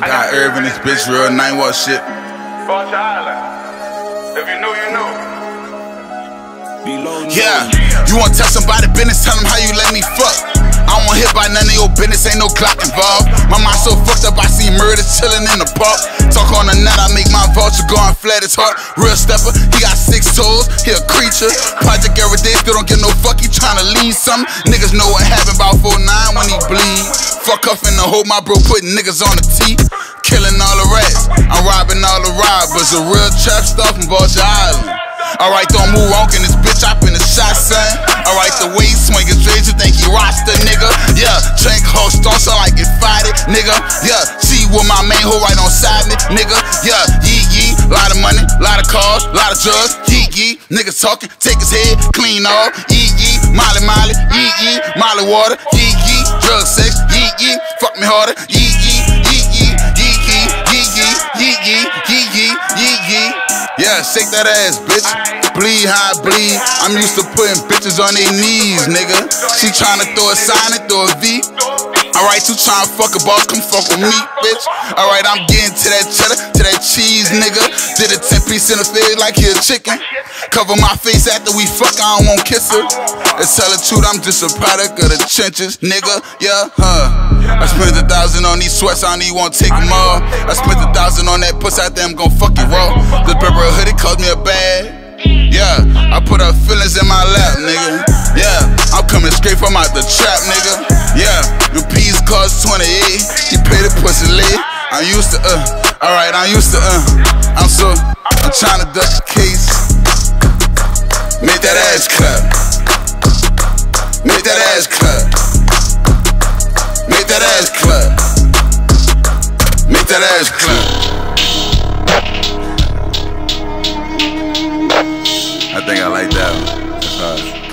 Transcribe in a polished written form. I got herb in this bitch, real night walk shit. Vulture Island. If you know, you know. Yeah, you want to tell somebody business, tell them how you let me fuck. I don't hit by none of your business, ain't no clock involved. My mind so fucked up, I see murder chilling in the park. Talk on the net, I make my vulture go and flat his heart. Real stepper, he got 6 toes, he a creature. Project every day, still don't give no fuck, he tryna lead something. Niggas know what happened about 4-9 when he bleed. Fuck off in the hole, my bro putting niggas on the tee. Killing all the rats, I'm robbing all the robbers. A real trap stuff from Vulture Island. Alright, don't move on in this bitch, I been a shot, son. Alright, the way he swingin' trades, you think he roster, nigga. Yeah, drink whole stonks, so I get fighted, nigga. Yeah, see with my main hoe right on side me, nigga. Yeah, yee yee, lot of money, lot of cars, lot of drugs, yee yee. Niggas talking, take his head, clean off, yee yee. Molly molly, yee yee. Molly water, yee yee. Drug sex, yee yee. Fuck me harder, yee yee, yee yee, yee yee, yee yee, yee yee, yee yee, yee yee. Yeah, shake that ass, bitch. Bleed how I bleed. I'm used to putting bitches on their knees, nigga. She tryna throw a sign and throw a V. Alright, you tryna fuck a boss, come fuck with me, bitch. Alright, I'm getting to that cheddar, to that cheese, nigga. Did a 10-piece in the field like he a chicken. Cover my face after we fuck, I don't want kiss her. To tell the truth, I'm just a product of the trenches, nigga. Yeah, huh. I spent 1,000 on these sweats, I don't even want to take them all. I spent 1,000 on that pussy, I think I'm gon' fuck it raw. The purple hoodie cost me a bag. Yeah, I put her feelings in my lap, nigga. Yeah, I'm coming straight from out the trap, nigga. Yeah, your peas cost 28, you pay the pussy late. I'm used to, alright, I'm used to, I'm tryna duck the case. Make that ass clap. Make that ass clap. Make that ass clap. Make that ass clap. I think I like that one. That's hard.